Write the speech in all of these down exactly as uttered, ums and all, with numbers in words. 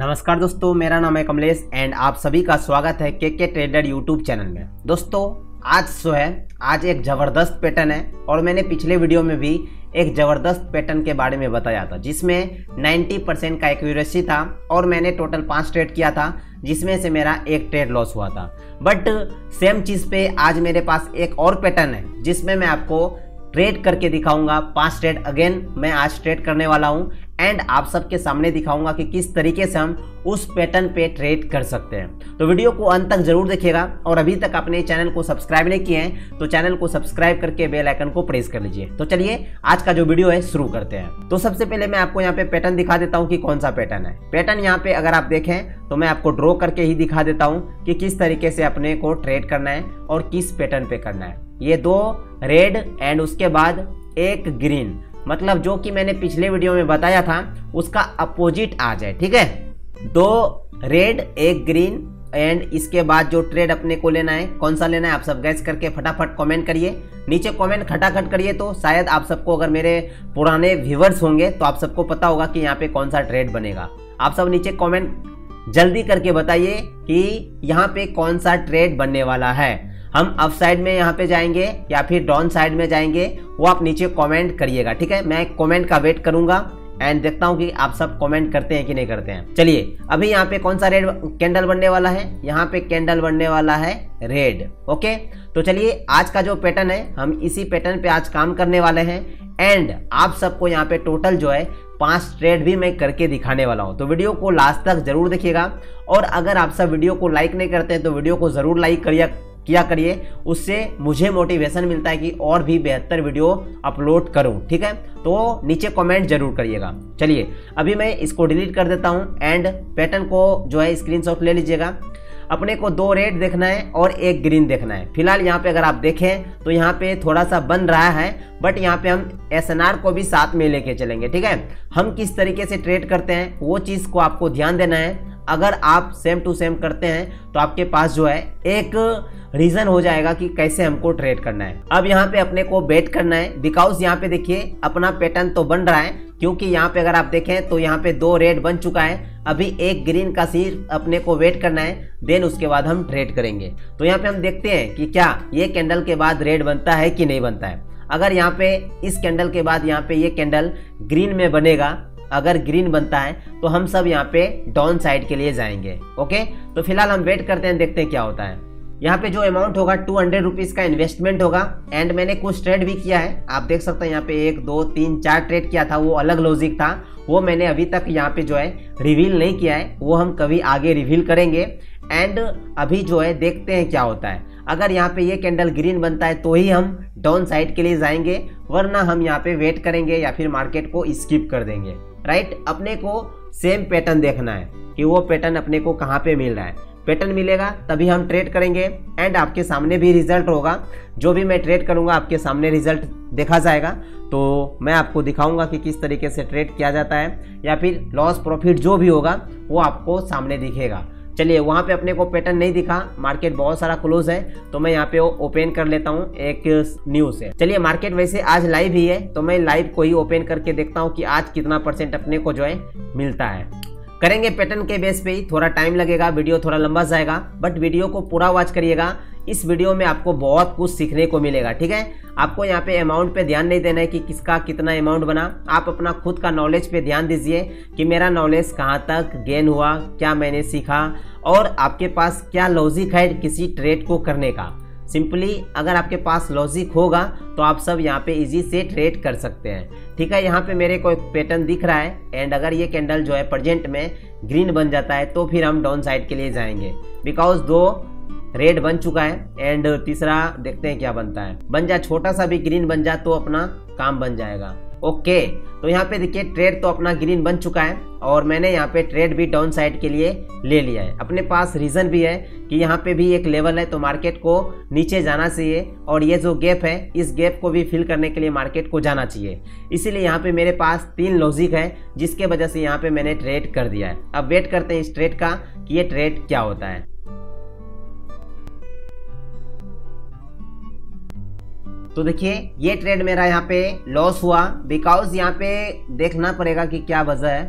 नमस्कार दोस्तों, मेरा नाम है कमलेश एंड आप सभी का स्वागत है केके ट्रेडर यूट्यूब चैनल में। दोस्तों आज शो है, आज एक ज़बरदस्त पैटर्न है और मैंने पिछले वीडियो में भी एक ज़बरदस्त पैटर्न के बारे में बताया था जिसमें नब्बे परसेंट का एक्यूरेसी था और मैंने टोटल पाँच ट्रेड किया था जिसमें से मेरा एक ट्रेड लॉस हुआ था। बट सेम चीज़ पे आज मेरे पास एक और पैटर्न है जिसमें मैं आपको ट्रेड करके दिखाऊंगा। पांच ट्रेड अगेन मैं आज ट्रेड करने वाला हूं एंड आप सबके सामने दिखाऊंगा कि किस तरीके से हम उस पैटर्न पे ट्रेड कर सकते हैं। तो वीडियो को अंत तक जरूर देखिएगा और अभी तक आपने चैनल को सब्सक्राइब नहीं किए हैं तो चैनल को सब्सक्राइब करके बेल आइकन को प्रेस कर लीजिए। तो चलिए आज का जो वीडियो है शुरू करते हैं। तो सबसे पहले मैं आपको यहाँ पे पैटर्न दिखा देता हूँ कि कौन सा पैटर्न है। पैटर्न यहाँ पे अगर आप देखें तो मैं आपको ड्रॉ करके ही दिखा देता हूँ कि किस तरीके से अपने को ट्रेड करना है और किस पैटर्न पे करना है। ये दो रेड एंड उसके बाद एक ग्रीन, मतलब जो कि मैंने पिछले वीडियो में बताया था उसका अपोजिट आ जाए, ठीक है। दो रेड एक ग्रीन एंड इसके बाद जो ट्रेड अपने को लेना है कौन सा लेना है आप सब गैस करके फटाफट कमेंट करिए, नीचे कमेंट खटाखट करिए। तो शायद आप सबको, अगर मेरे पुराने व्यूवर्स होंगे तो आप सबको पता होगा कि यहाँ पे कौन सा ट्रेड बनेगा। आप सब नीचे कमेंट जल्दी करके बताइए कि यहाँ पे कौन सा ट्रेड बनने वाला है, हम अप साइड में यहाँ पे जाएंगे या फिर डाउन साइड में जाएंगे, वो आप नीचे कमेंट करिएगा, ठीक है। मैं कमेंट का वेट करूँगा एंड देखता हूँ कि आप सब कमेंट करते हैं कि नहीं करते हैं। चलिए अभी यहाँ पे कौन सा रेड कैंडल बनने वाला है, यहाँ पे कैंडल बनने वाला है रेड। ओके, तो चलिए आज का जो पैटर्न है हम इसी पैटर्न पे आज काम करने वाले हैं एंड आप सबको यहाँ पे टोटल जो है पांच ट्रेड भी मैं करके दिखाने वाला हूँ। तो वीडियो को लास्ट तक जरूर देखिएगा और अगर आप सब वीडियो को लाइक नहीं करते हैं तो वीडियो को जरूर लाइक करिए किया करिए, उससे मुझे मोटिवेशन मिलता है कि और भी बेहतर वीडियो अपलोड करूं, ठीक है। तो नीचे कमेंट जरूर करिएगा। चलिए अभी मैं इसको डिलीट कर देता हूं एंड पैटर्न को जो है स्क्रीनशॉट ले लीजिएगा। अपने को दो रेड देखना है और एक ग्रीन देखना है। फिलहाल यहाँ पे अगर आप देखें तो यहाँ पे थोड़ा सा बन रहा है, बट यहाँ पे हम एसएनआर को भी साथ में लेके चलेंगे, ठीक है। हम किस तरीके से ट्रेड करते हैं वो चीज़ को आपको ध्यान देना है। अगर आप सेम टू सेम करते हैं तो आपके पास जो है एक रीजन हो जाएगा कि कैसे हमको ट्रेड करना है। अब यहाँ पे अपने को बेट करना है बिकॉज यहाँ पे देखिए अपना पैटर्न तो बन रहा है, क्योंकि यहाँ पे अगर आप देखें तो यहाँ पे दो रेड बन चुका है, अभी एक ग्रीन का सिर्फ अपने को वेट करना है, देन उसके बाद हम ट्रेड करेंगे। तो यहाँ पे हम देखते हैं कि क्या ये कैंडल के बाद रेड बनता है कि नहीं बनता है। अगर यहाँ पे इस कैंडल के बाद यहाँ पे ये कैंडल ग्रीन में बनेगा, अगर ग्रीन बनता है तो हम सब यहाँ पे डाउन साइड के लिए जाएंगे। ओके, तो फिलहाल हम वेट करते हैं, देखते हैं क्या होता है। यहाँ पे जो अमाउंट होगा टू हंड्रेड रुपीज़ का इन्वेस्टमेंट होगा एंड मैंने कुछ ट्रेड भी किया है, आप देख सकते हैं यहाँ पे एक दो तीन चार ट्रेड किया था, वो अलग लॉजिक था, वो मैंने अभी तक यहाँ पे जो है रिवील नहीं किया है, वो हम कभी आगे रिवील करेंगे। एंड अभी जो है देखते हैं क्या होता है। अगर यहाँ पे ये कैंडल ग्रीन बनता है तो ही हम डाउन साइड के लिए जाएंगे, वरना हम यहाँ पे वेट करेंगे या फिर मार्केट को स्किप कर देंगे, राइट। अपने को सेम पैटर्न देखना है कि वो पैटर्न अपने को कहाँ पे मिल रहा है। पैटर्न मिलेगा तभी हम ट्रेड करेंगे एंड आपके सामने भी रिजल्ट होगा, जो भी मैं ट्रेड करूँगा आपके सामने रिजल्ट देखा जाएगा। तो मैं आपको दिखाऊंगा कि किस तरीके से ट्रेड किया जाता है या फिर लॉस प्रॉफिट जो भी होगा वो आपको सामने दिखेगा। चलिए वहाँ पे अपने को पैटर्न नहीं दिखा, मार्केट बहुत सारा क्लोज है तो मैं यहाँ पे ओपन कर लेता हूँ एक न्यूज़ है। चलिए मार्केट वैसे आज लाइव ही है तो मैं लाइव को ही ओपन करके देखता हूँ कि आज कितना परसेंट अपने को जो है मिलता है। करेंगे पैटर्न के बेस पे ही, थोड़ा टाइम लगेगा, वीडियो थोड़ा लंबा जाएगा, बट वीडियो को पूरा वॉच करिएगा। इस वीडियो में आपको बहुत कुछ सीखने को मिलेगा, ठीक है। आपको यहाँ पे अमाउंट पे ध्यान नहीं देना है कि किसका कितना अमाउंट बना, आप अपना खुद का नॉलेज पे ध्यान दीजिए कि मेरा नॉलेज कहाँ तक गेन हुआ, क्या मैंने सीखा और आपके पास क्या लॉजिक है किसी ट्रेड को करने का। सिंपली अगर आपके पास लॉजिक होगा तो आप सब यहाँ पे इजी से ट्रेड कर सकते हैं, ठीक है। यहाँ पे मेरे को एक पैटर्न दिख रहा है एंड अगर ये कैंडल जो है प्रेजेंट में ग्रीन बन जाता है तो फिर हम डाउन साइड के लिए जाएंगे, बिकॉज दो रेड बन चुका है एंड तीसरा देखते हैं क्या बनता है। बन जा, छोटा सा भी ग्रीन बन जा तो अपना काम बन जाएगा। ओके, तो यहाँ पे देखिए ट्रेड तो अपना ग्रीन बन चुका है और मैंने यहाँ पे ट्रेड भी डाउन साइड के लिए ले लिया है। अपने पास रीज़न भी है कि यहाँ पे भी एक लेवल है तो मार्केट को नीचे जाना चाहिए और ये जो गैप है इस गैप को भी फिल करने के लिए मार्केट को जाना चाहिए, इसीलिए यहाँ पे मेरे पास तीन लॉजिक है जिसके वजह से यहाँ पे मैंने ट्रेड कर दिया है। अब वेट करते हैं इस ट्रेड का कि ये ट्रेड क्या होता है। तो देखिए ये ट्रेड मेरा यहाँ पे लॉस हुआ बिकॉज यहाँ पे देखना पड़ेगा कि क्या वजह है।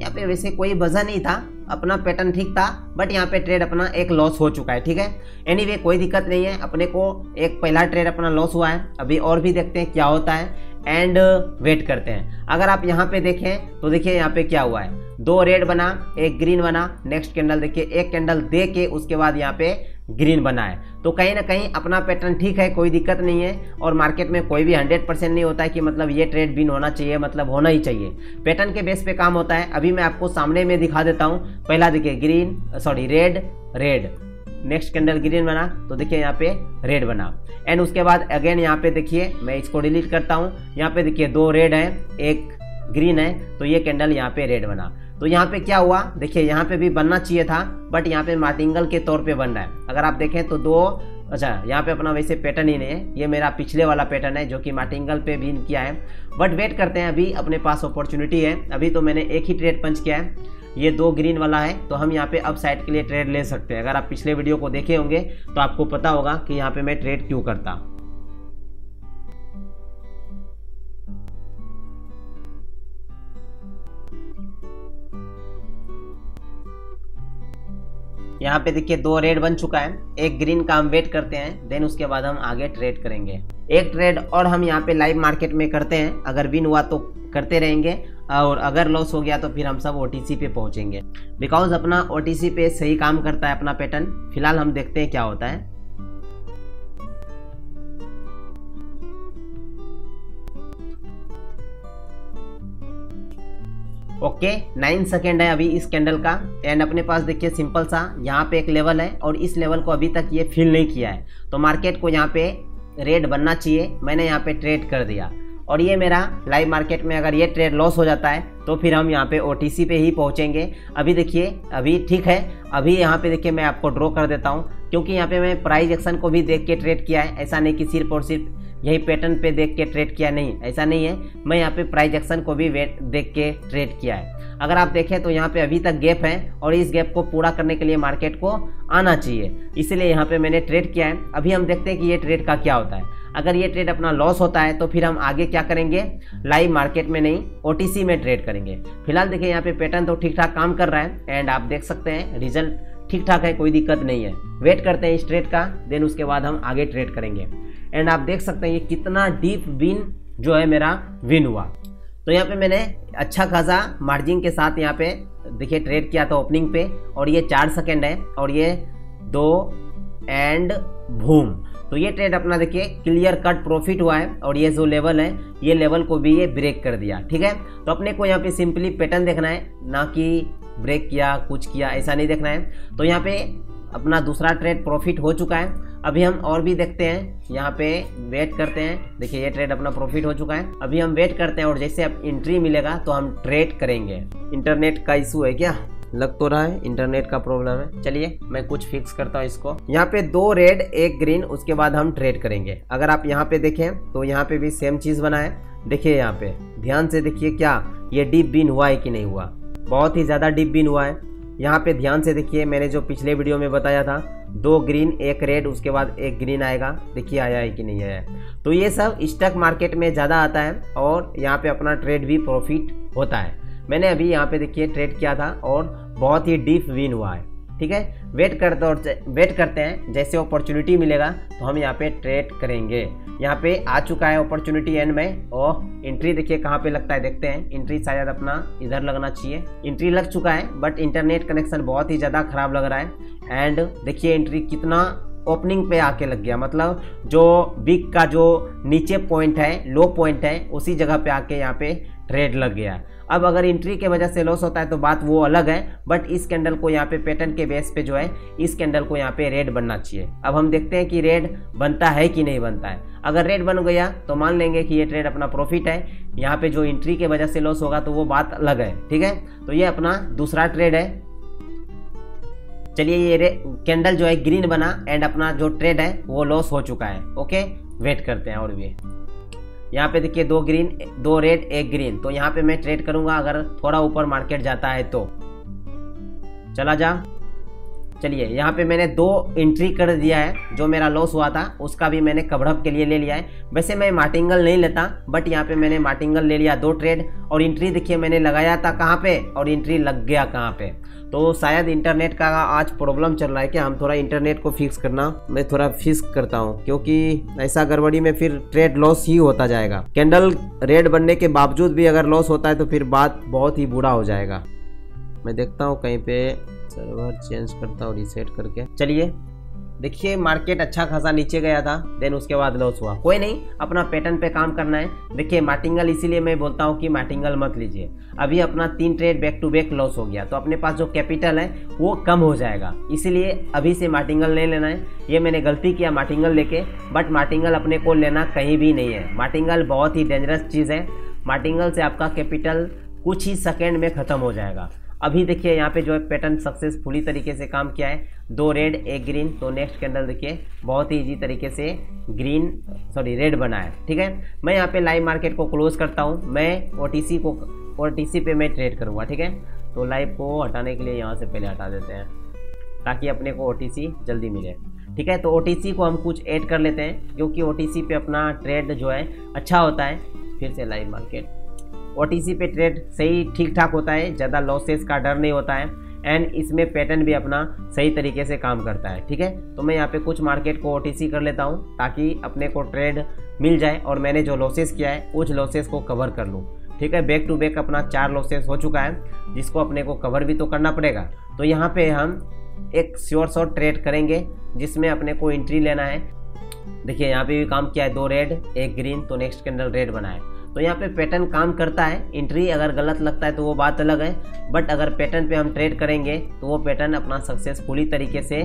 यहाँ पे वैसे कोई वजह नहीं था, अपना पैटर्न ठीक था, बट यहाँ पे ट्रेड अपना एक लॉस हो चुका है। ठीक है, एनीवे कोई दिक्कत नहीं है, अपने को एक पहला ट्रेड अपना लॉस हुआ है, अभी और भी देखते हैं क्या होता है एंड वेट करते हैं। अगर आप यहाँ पे देखें तो देखिए यहाँ पे क्या हुआ है, दो रेड बना एक ग्रीन बना, नेक्स्ट कैंडल देखिए एक कैंडल दे के उसके बाद यहाँ पे ग्रीन बना है, तो कहीं ना कहीं अपना पैटर्न ठीक है, कोई दिक्कत नहीं है। और मार्केट में कोई भी हंड्रेड परसेंट नहीं होता है कि मतलब ये ट्रेड विन होना चाहिए, मतलब होना ही चाहिए, पैटर्न के बेस पे काम होता है। अभी मैं आपको सामने में दिखा देता हूँ, पहला देखिए green sorry red red, next candle green बना तो देखिए यहाँ पे रेड बना, एंड उसके बाद अगेन यहाँ पे देखिए, मैं इसको डिलीट करता हूँ, यहाँ पे देखिए दो रेड है एक ग्रीन है, तो ये कैंडल यहाँ पे रेड बना। तो यहाँ पे क्या हुआ देखिए, यहाँ पे भी बनना चाहिए था बट यहाँ पे मार्टिंगल के तौर पे बन रहा है। अगर आप देखें तो दो, अच्छा यहाँ पे अपना वैसे पैटर्न ही नहीं है, ये मेरा पिछले वाला पैटर्न है जो कि मार्टिंगल पे विन किया है, बट वेट करते हैं, अभी अपने पास अपॉर्चुनिटी है। अभी तो मैंने एक ही ट्रेड पंच किया है, ये दो ग्रीन वाला है, तो हम यहाँ पे अप साइड के लिए ट्रेड ले सकते हैं। अगर आप पिछले वीडियो को देखे होंगे तो आपको पता होगा कि यहाँ पे मैं ट्रेड क्यों करता। यहाँ पे देखिए दो रेड बन चुका है, एक ग्रीन का हम वेट करते हैं, देन उसके बाद हम आगे ट्रेड करेंगे। एक ट्रेड और हम यहाँ पे लाइव मार्केट में करते हैं, अगर विन हुआ तो करते रहेंगे और अगर लॉस हो गया तो फिर हम सब ओटीसी पे पहुंचेंगे, बिकॉज अपना ओटीसी पे सही काम करता है अपना पैटर्न। फिलहाल हम देखते हैं क्या होता है। ओके okay, नाइन सेकेंड है अभी इस कैंडल का, एंड अपने पास देखिए सिंपल सा यहाँ पे एक लेवल है और इस लेवल को अभी तक ये फिल नहीं किया है, तो मार्केट को यहाँ पे रेड बनना चाहिए, मैंने यहाँ पे ट्रेड कर दिया। और ये मेरा लाइव मार्केट में अगर ये ट्रेड लॉस हो जाता है तो फिर हम यहाँ पे ओटीसी पे ही पहुँचेंगे। अभी देखिए अभी ठीक है, अभी यहाँ पे देखिए मैं आपको ड्रॉ कर देता हूँ, क्योंकि यहाँ पे मैं प्राइस एक्शन को भी देख के ट्रेड किया है, ऐसा नहीं कि सिर्फ और सिर्फ यही पैटर्न पे देख के ट्रेड किया, नहीं ऐसा नहीं है, मैं यहाँ पे प्राइस एक्शन को भी वेट देख के ट्रेड किया है। अगर आप देखें तो यहाँ पे अभी तक गैप है और इस गैप को पूरा करने के लिए मार्केट को आना चाहिए, इसलिए यहाँ पे मैंने ट्रेड किया है। अभी हम देखते हैं कि ये ट्रेड का क्या होता है। अगर ये ट्रेड अपना लॉस होता है तो फिर हम आगे क्या करेंगे, लाइव मार्केट में नहीं ओटीसी में ट्रेड करेंगे। फिलहाल देखिए यहाँ पे पैटर्न तो ठीक ठाक काम कर रहा है, एंड आप देख सकते हैं रिजल्ट ठीक ठाक है, कोई दिक्कत नहीं है। वेट करते हैं इस ट्रेड का, देन उसके बाद हम आगे ट्रेड करेंगे। एंड आप देख सकते हैं ये कितना डीप विन जो है मेरा विन हुआ। तो यहाँ पे मैंने अच्छा खासा मार्जिन के साथ यहाँ पे देखिए ट्रेड किया था ओपनिंग पे, और ये चार सेकेंड है और ये दो एंड बूम, तो ये ट्रेड अपना देखिए क्लियर कट प्रॉफिट हुआ है। और ये जो लेवल है ये लेवल को भी ये ब्रेक कर दिया। ठीक है, तो अपने को यहाँ पे सिंपली पैटर्न देखना है, ना कि ब्रेक किया कुछ किया ऐसा नहीं देखना है। तो यहाँ पे अपना दूसरा ट्रेड प्रॉफिट हो चुका है, अभी हम और भी देखते हैं, यहाँ पे वेट करते हैं। देखिए ये ट्रेड अपना प्रॉफिट हो चुका है, अभी हम वेट करते हैं और जैसे अब एंट्री मिलेगा तो हम ट्रेड करेंगे। इंटरनेट का इशू है क्या, लग तो रहा है इंटरनेट का प्रॉब्लम है। चलिए मैं कुछ फिक्स करता हूँ इसको। यहाँ पे दो रेड एक ग्रीन, उसके बाद हम ट्रेड करेंगे। अगर आप यहाँ पे देखें तो यहाँ पे भी सेम चीज़ बना है, देखिए यहाँ पे ध्यान से देखिए क्या ये डीप विन हुआ है कि नहीं हुआ, बहुत ही ज़्यादा डीप विन हुआ है। यहाँ पे ध्यान से देखिए, मैंने जो पिछले वीडियो में बताया था दो ग्रीन एक रेड उसके बाद एक ग्रीन आएगा, देखिए आया है कि नहीं आया है। तो ये सब स्टॉक मार्केट में ज़्यादा आता है और यहाँ पे अपना ट्रेड भी प्रॉफिट होता है। मैंने अभी यहाँ पे देखिए ट्रेड किया था और बहुत ही डीप विन हुआ है। ठीक है, वेट करते और वेट करते हैं, जैसे अपॉर्चुनिटी मिलेगा तो हम यहाँ पे ट्रेड करेंगे। यहाँ पे आ चुका है अपॉर्चुनिटी एंड में, और एंट्री देखिए कहाँ पे लगता है देखते हैं। एंट्री शायद अपना इधर लगना चाहिए, एंट्री लग चुका है बट इंटरनेट कनेक्शन बहुत ही ज़्यादा खराब लग रहा है। एंड देखिए एंट्री कितना ओपनिंग पे आके लग गया, मतलब जो बिग का जो नीचे पॉइंट है लो पॉइंट है उसी जगह पे आके यहाँ पे ट्रेड लग गया। अब अगर एंट्री के वजह से लॉस होता है तो बात वो अलग है, बट इस कैंडल को यहाँ पे पैटर्न के बेस पे जो है इस कैंडल को यहाँ पे रेड बनना चाहिए। अब हम देखते हैं कि रेड बनता है कि नहीं बनता है। अगर रेड बन गया तो मान लेंगे कि ये ट्रेड अपना प्रॉफिट है, यहाँ पे जो एंट्री के वजह से लॉस होगा तो वो बात अलग है। ठीक है, तो ये अपना दूसरा ट्रेड है। चलिए ये कैंडल जो है ग्रीन बना एंड अपना जो ट्रेड है वो लॉस हो चुका है। ओके, वेट करते हैं और भी। यहाँ पे देखिए दो ग्रीन दो रेड एक ग्रीन, तो यहाँ पे मैं ट्रेड करूंगा अगर थोड़ा ऊपर मार्केट जाता है तो। चला जा, चलिए यहाँ पे मैंने दो एंट्री कर दिया है, जो मेरा लॉस हुआ था उसका भी मैंने कवरअप के लिए ले लिया है। वैसे मैं मार्टिंगल नहीं लेता, बट यहाँ पे मैंने मार्टिंगल ले लिया दो ट्रेड, और एंट्री देखिए मैंने लगाया था कहाँ पे और एंट्री लग गया कहाँ पे। तो शायद इंटरनेट का आज प्रॉब्लम चल रहा है कि हम थोड़ा इंटरनेट को फिक्स करना, मैं थोड़ा फिक्स करता हूँ, क्योंकि ऐसा गड़बड़ी में फिर ट्रेड लॉस ही होता जाएगा। कैंडल रेड बनने के बावजूद भी अगर लॉस होता है तो फिर बात बहुत ही बुरा हो जाएगा। मैं देखता हूँ कहीं पे सर्वर चेंज करता हूँ रीसेट करके। चलिए देखिए मार्केट अच्छा खासा नीचे गया था, देन उसके बाद लॉस हुआ। कोई नहीं, अपना पैटर्न पे काम करना है। देखिए मार्टिंगल, इसीलिए मैं बोलता हूँ कि मार्टिंगल मत लीजिए। अभी अपना तीन trade back to back loss हो गया, तो अपने पास जो कैपिटल है वो कम हो जाएगा, इसीलिए अभी से मार्टिंगल नहीं लेना है। ये मैंने गलती किया मार्टिंगल लेके, बट मार्टिंगल अपने को लेना कहीं भी नहीं है। मार्टिंगल बहुत ही डेंजरस चीज़ है। मार्टिंगल से आपका कैपिटल कुछ ही सेकेंड में ख़त्म हो जाएगा। अभी देखिए यहाँ पे जो है पैटर्न सक्सेसफुली तरीके से काम किया है, दो रेड एक ग्रीन। तो नेक्स्ट कैंडल देखिए बहुत ही इजी तरीके से ग्रीन सॉरी रेड बना है। ठीक है, मैं यहाँ पे लाइव मार्केट को क्लोज करता हूँ। मैं ओटीसी को ओटीसी पे मैं ट्रेड करूँगा। ठीक है, तो लाइव को हटाने के लिए यहाँ से पहले हटा देते हैं ताकि अपने को ओटीसी जल्दी मिले। ठीक है, तो ओटीसी को हम कुछ ऐड कर लेते हैं, क्योंकि ओटीसी पे अपना ट्रेड जो है अच्छा होता है। फिर से लाइव मार्केट ओटीसी पे ट्रेड सही ठीक ठाक होता है, ज़्यादा लॉसेस का डर नहीं होता है, एंड इसमें पैटर्न भी अपना सही तरीके से काम करता है। ठीक है, तो मैं यहाँ पे कुछ मार्केट को ओटीसी कर लेता हूँ ताकि अपने को ट्रेड मिल जाए और मैंने जो लॉसेस किया है उस लॉसेस को कवर कर लूँ। ठीक है, बैक टू बैक अपना चार लॉसेस हो चुका है, जिसको अपने को कवर भी तो करना पड़ेगा। तो यहाँ पर हम एक श्योर शॉट ट्रेड करेंगे जिसमें अपने को एंट्री लेना है। देखिए यहाँ पे भी काम किया है, दो रेड एक ग्रीन। तो नेक्स्ट कैंडल रेड बना है, तो यहाँ पे पैटर्न काम करता है। एंट्री अगर गलत लगता है तो वो बात अलग है, बट अगर पैटर्न पे हम ट्रेड करेंगे तो वो पैटर्न अपना सक्सेसफुली तरीके से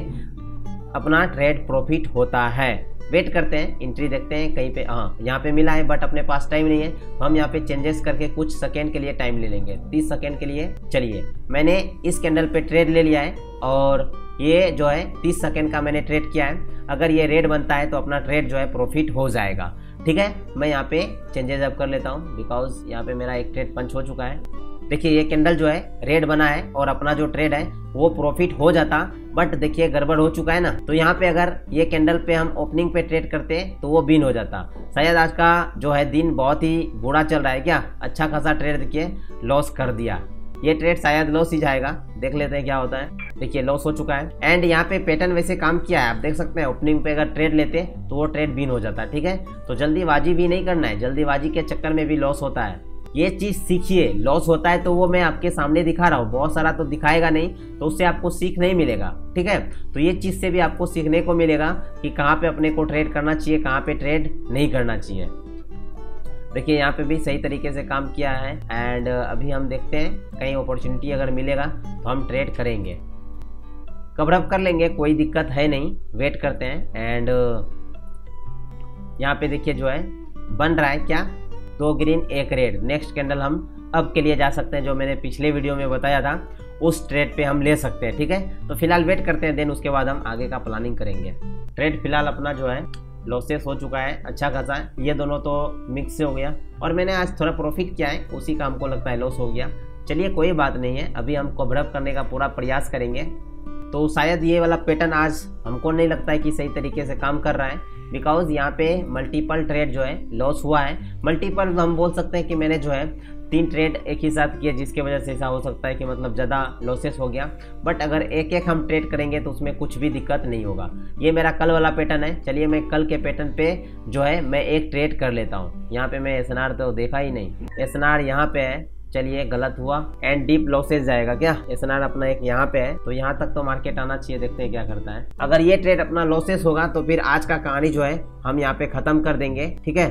अपना ट्रेड प्रॉफिट होता है। वेट करते हैं, एंट्री देखते हैं कहीं पे। हाँ, यहाँ पे मिला है बट अपने पास टाइम नहीं है, तो हम यहाँ पे चेंजेस करके कुछ सेकेंड के लिए टाइम ले लेंगे, तीस सेकेंड के लिए। चलिए मैंने इस कैंडल पे ट्रेड ले लिया है और ये जो है तीस सेकेंड का मैंने ट्रेड किया है। अगर ये रेड बनता है तो अपना ट्रेड जो है प्रॉफिट हो जाएगा। ठीक है, मैं यहाँ पे चेंजेस अप कर लेता हूँ बिकॉज यहाँ पे मेरा एक ट्रेड पंच हो चुका है। देखिए ये कैंडल जो है रेड बना है और अपना जो ट्रेड है वो प्रॉफिट हो जाता, बट देखिए गड़बड़ हो चुका है ना। तो यहाँ पे अगर ये कैंडल पे हम ओपनिंग पे ट्रेड करते तो वो विन हो जाता। शायद आज का जो है दिन बहुत ही बुरा चल रहा है क्या। अच्छा खासा ट्रेड देखिए लॉस कर दिया, ये ट्रेड शायद लॉस ही जाएगा, देख लेते हैं क्या होता है। देखिए लॉस हो चुका है, एंड यहाँ पे पैटर्न वैसे काम किया है, आप देख सकते हैं। ओपनिंग पे अगर ट्रेड लेते तो वो ट्रेड विन हो जाता। ठीक है, तो जल्दीबाजी भी नहीं करना है, जल्दीबाजी के चक्कर में भी लॉस होता है, ये चीज़ सीखिए। लॉस होता है तो वो मैं आपके सामने दिखा रहा हूँ, बहुत सारा तो दिखाएगा नहीं, तो उससे आपको सीख नहीं मिलेगा। ठीक है, तो ये चीज़ से भी आपको सीखने को मिलेगा कि कहाँ पे अपने को ट्रेड करना चाहिए, कहाँ पे ट्रेड नहीं करना चाहिए। देखिए यहाँ पे भी सही तरीके से काम किया है, एंड अभी हम देखते हैं कहीं अपॉर्चुनिटी अगर मिलेगा तो हम ट्रेड करेंगे, कवरअप कर लेंगे, कोई दिक्कत है नहीं। वेट करते हैं, एंड यहाँ पे देखिए जो है बन रहा है क्या, दो ग्रीन एक रेड। नेक्स्ट कैंडल हम अब के लिए जा सकते हैं, जो मैंने पिछले वीडियो में बताया था उस ट्रेड पे हम ले सकते हैं। ठीक है, तो फिलहाल वेट करते हैं, देन उसके बाद हम आगे का प्लानिंग करेंगे। ट्रेड फिलहाल अपना जो है लॉसेस हो चुका है अच्छा खासा, ये दोनों तो मिक्स से हो गया, और मैंने आज थोड़ा प्रॉफिट किया है, उसी का हमको लगता है लॉस हो गया। चलिए कोई बात नहीं है, अभी हम कवरअप करने का पूरा प्रयास करेंगे। तो शायद ये वाला पैटर्न आज हमको नहीं लगता है कि सही तरीके से काम कर रहा है, बिकॉज यहाँ पे मल्टीपल ट्रेड जो है लॉस हुआ है। मल्टीपल हम बोल सकते हैं कि मैंने जो है तीन ट्रेड एक ही साथ किए, जिसके वजह से ऐसा हो सकता है कि मतलब ज़्यादा लॉसेस हो गया, बट अगर एक एक हम ट्रेड करेंगे तो उसमें कुछ भी दिक्कत नहीं होगा। ये मेरा कल वाला पैटर्न है। चलिए मैं कल के पैटर्न पे जो है मैं एक ट्रेड कर लेता हूँ। यहाँ पे मैं एस एन आर तो देखा ही नहीं, एस एन आर यहाँ पे है। चलिए गलत हुआ, एंड डीप लॉसेस जाएगा क्या। एस एन आर अपना एक यहाँ पे है, तो यहाँ तक तो मार्केट आना चाहिए, देखते हैं क्या करता है। अगर ये ट्रेड अपना लॉसेस होगा तो फिर आज का कहानी जो है हम यहाँ पे खत्म कर देंगे। ठीक है,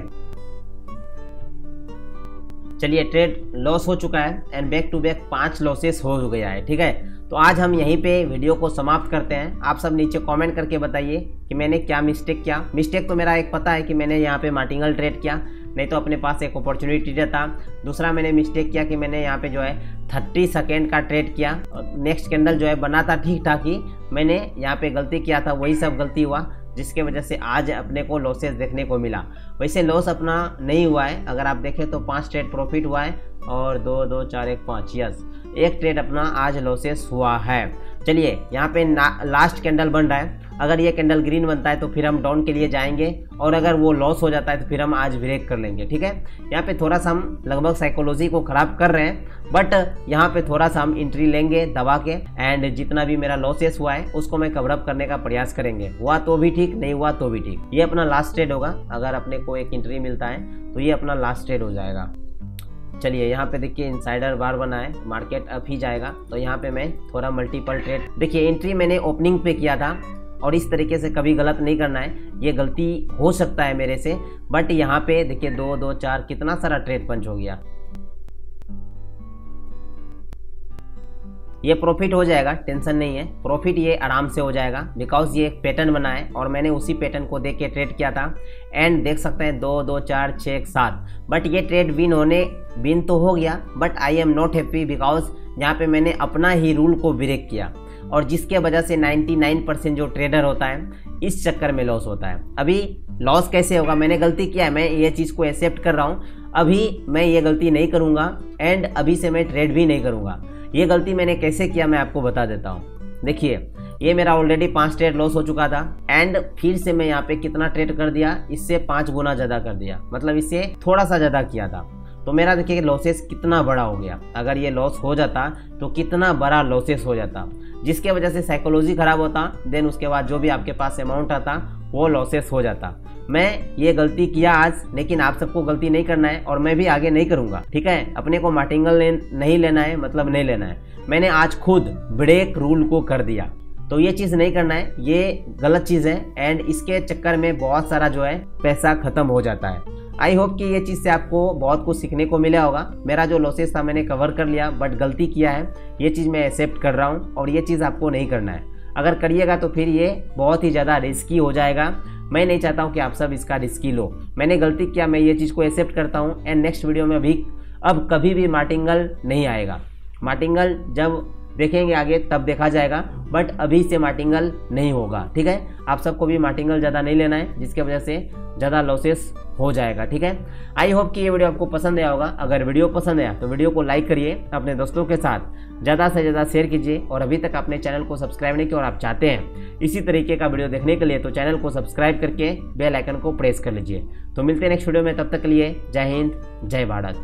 चलिए ट्रेड लॉस हो चुका है, एंड बैक टू बैक पांच लॉसेस हो गया है। ठीक है, तो आज हम यहीं पे वीडियो को समाप्त करते हैं। आप सब नीचे कमेंट करके बताइए कि मैंने क्या मिस्टेक किया। मिस्टेक तो मेरा एक पता है कि मैंने यहाँ पे मार्टिंगल ट्रेड किया, नहीं तो अपने पास एक अपॉर्चुनिटी रहता। दूसरा मैंने मिस्टेक किया कि मैंने यहाँ पे जो है थर्टी सेकेंड का ट्रेड किया, और नेक्स्ट कैंडल जो है बना था ठीक ठाक ही, मैंने यहाँ पे गलती किया था, वही सब गलती हुआ जिसके वजह से आज अपने को लॉसेस देखने को मिला। वैसे लॉस अपना नहीं हुआ है, अगर आप देखें तो पांच ट्रेड प्रॉफिट हुआ है, और दो दो चार एक पाँच यस एक ट्रेड अपना आज लॉसेस हुआ है। चलिए यहाँ पे लास्ट कैंडल बन रहा है, अगर ये कैंडल ग्रीन बनता है तो फिर हम डाउन के लिए जाएंगे और अगर वो लॉस हो जाता है तो फिर हम आज ब्रेक कर लेंगे। ठीक है, यहाँ पे थोड़ा सा हम लगभग साइकोलॉजी को ख़राब कर रहे हैं, बट यहाँ पे थोड़ा सा हम एंट्री लेंगे दबा के, एंड जितना भी मेरा लॉसेस हुआ है उसको मैं कवरअप करने का प्रयास करेंगे। हुआ तो भी ठीक, नहीं हुआ तो भी ठीक। ये अपना लास्ट ट्रेड होगा, अगर अपने को एक एंट्री मिलता है तो ये अपना लास्ट ट्रेड हो जाएगा। चलिए यहाँ पे देखिए इनसाइडर बार बना है, मार्केट अप ही जाएगा, तो यहाँ पे मैं थोड़ा मल्टीपल ट्रेड, देखिए एंट्री मैंने ओपनिंग पे किया था और इस तरीके से कभी गलत नहीं करना है, ये गलती हो सकता है मेरे से, बट यहाँ पे देखिए दो दो चार कितना सारा ट्रेड पंच हो गया। ये प्रॉफिट हो जाएगा, टेंशन नहीं है, प्रॉफिट ये आराम से हो जाएगा बिकॉज ये एक पैटर्न बना है और मैंने उसी पैटर्न को देख के ट्रेड किया था। एंड देख सकते हैं दो दो चार छः एक सात, बट ये ट्रेड विन होने विन तो हो गया, but I am not happy because यहाँ पे मैंने अपना ही रूल को ब्रेक किया और जिसके वजह से निन्यानवे परसेंट जो ट्रेडर होता है इस चक्कर में लॉस होता है। अभी लॉस कैसे होगा, मैंने गलती किया है, मैं ये चीज़ को एक्सेप्ट कर रहा हूँ, अभी मैं ये गलती नहीं करूँगा एंड अभी से मैं ट्रेड भी नहीं करूँगा। ये गलती मैंने कैसे किया मैं आपको बता देता हूँ। देखिए ये मेरा ऑलरेडी पाँच ट्रेड लॉस हो चुका था एंड फिर से मैं यहाँ पे कितना ट्रेड कर दिया, इससे पाँच गुना ज़्यादा कर दिया, मतलब इससे थोड़ा सा ज़्यादा किया था, तो मेरा देखिए लॉसेस कितना बड़ा हो गया। अगर ये लॉस हो जाता तो कितना बड़ा लॉसेस हो जाता, जिसके वजह से साइकोलॉजी ख़राब होता, देन उसके बाद जो भी आपके पास अमाउंट आता वो लॉसेस हो जाता। मैं ये गलती किया आज, लेकिन आप सबको गलती नहीं करना है और मैं भी आगे नहीं करूँगा। ठीक है, अपने को मार्टिंगल ले, नहीं लेना है, मतलब नहीं लेना है। मैंने आज खुद ब्रेक रूल को कर दिया, तो ये चीज़ नहीं करना है, ये गलत चीज़ है एंड इसके चक्कर में बहुत सारा जो है पैसा खत्म हो जाता है। आई होप कि ये चीज़ से आपको बहुत कुछ सीखने को मिला होगा। मेरा जो लॉसेस था मैंने कवर कर लिया, बट गलती किया है ये चीज़ मैं एक्सेप्ट कर रहा हूँ और ये चीज़ आपको नहीं करना है। अगर करिएगा तो फिर ये बहुत ही ज़्यादा रिस्की हो जाएगा, मैं नहीं चाहता हूँ कि आप सब इसका रिस्की लो। मैंने गलती किया, मैं ये चीज़ को एक्सेप्ट करता हूँ एंड नेक्स्ट वीडियो में भी अब कभी भी मार्टिंगल नहीं आएगा। मार्टिंगल जब देखेंगे आगे तब देखा जाएगा, बट अभी से मार्टिंगल नहीं होगा। ठीक है, आप सबको भी मार्टिंगल ज़्यादा नहीं लेना है, जिसके वजह से ज़्यादा लॉसेस हो जाएगा। ठीक है, आई होप कि ये वीडियो आपको पसंद आया होगा। अगर वीडियो पसंद आया तो वीडियो को लाइक करिए, अपने दोस्तों के साथ ज़्यादा से ज़्यादा शेयर कीजिए और अभी तक अपने चैनल को सब्सक्राइब नहीं किया और आप चाहते हैं इसी तरीके का वीडियो देखने के लिए तो चैनल को सब्सक्राइब करके बेल आइकन को प्रेस कर लीजिए। तो मिलते हैं नेक्स्ट वीडियो में, तब तक के लिए जय हिंद जय भारत।